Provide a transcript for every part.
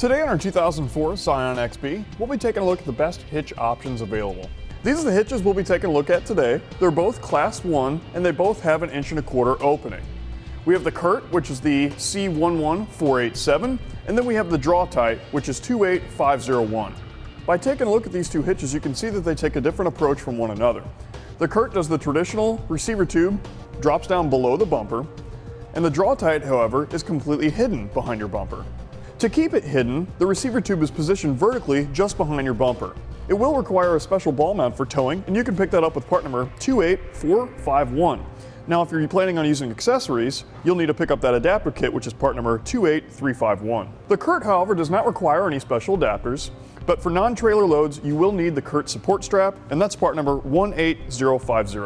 Today on our 2004 Scion XB, we'll be taking a look at the best hitch options available. These are the hitches we'll be taking a look at today. They're both class 1 and they both have 1.25" opening. We have the Curt, which is the C11487, and then we have the Draw-Tite, which is 28501. By taking a look at these two hitches, you can see that they take a different approach from one another. The Curt does the traditional receiver tube, drops down below the bumper, and the Draw-Tite, however, is completely hidden behind your bumper. To keep it hidden, the receiver tube is positioned vertically just behind your bumper. It will require a special ball mount for towing, and you can pick that up with part number 28451. Now, if you're planning on using accessories, you'll need to pick up that adapter kit, which is part number 28351. The Curt, however, does not require any special adapters, but for non-trailer loads, you will need the Curt support strap, and that's part number 18050.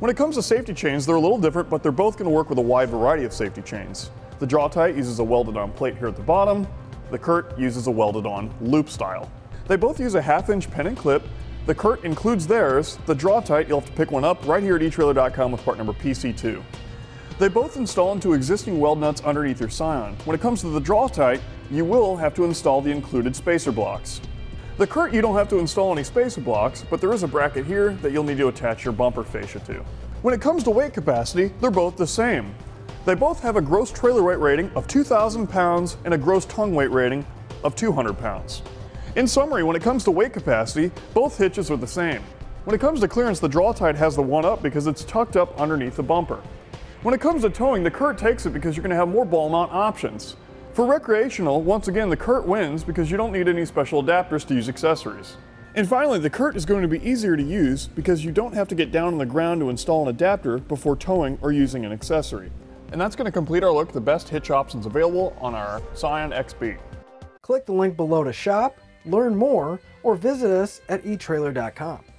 When it comes to safety chains, they're a little different, but they're both going to work with a wide variety of safety chains. The Draw-Tite uses a welded-on plate here at the bottom. The Curt uses a welded-on loop style. They both use a 1/2" pen and clip. The Curt includes theirs. The Draw-Tite, you'll have to pick one up right here at eTrailer.com with part number PC2. They both install into existing weld nuts underneath your Scion. When it comes to the Draw-Tite, you will have to install the included spacer blocks. The Curt, you don't have to install any spacer blocks, but there is a bracket here that you'll need to attach your bumper fascia to. When it comes to weight capacity, they're both the same. They both have a gross trailer weight rating of 2,000 pounds and a gross tongue weight rating of 200 pounds. In summary, when it comes to weight capacity, both hitches are the same. When it comes to clearance, the Draw-Tite has the one up because it's tucked up underneath the bumper. When it comes to towing, the Curt takes it because you're going to have more ball mount options. For recreational, once again, the Curt wins because you don't need any special adapters to use accessories. And finally, the Curt is going to be easier to use because you don't have to get down on the ground to install an adapter before towing or using an accessory. And that's going to complete our look at the best hitch options available on our Scion XB. Click the link below to shop, learn more, or visit us at eTrailer.com.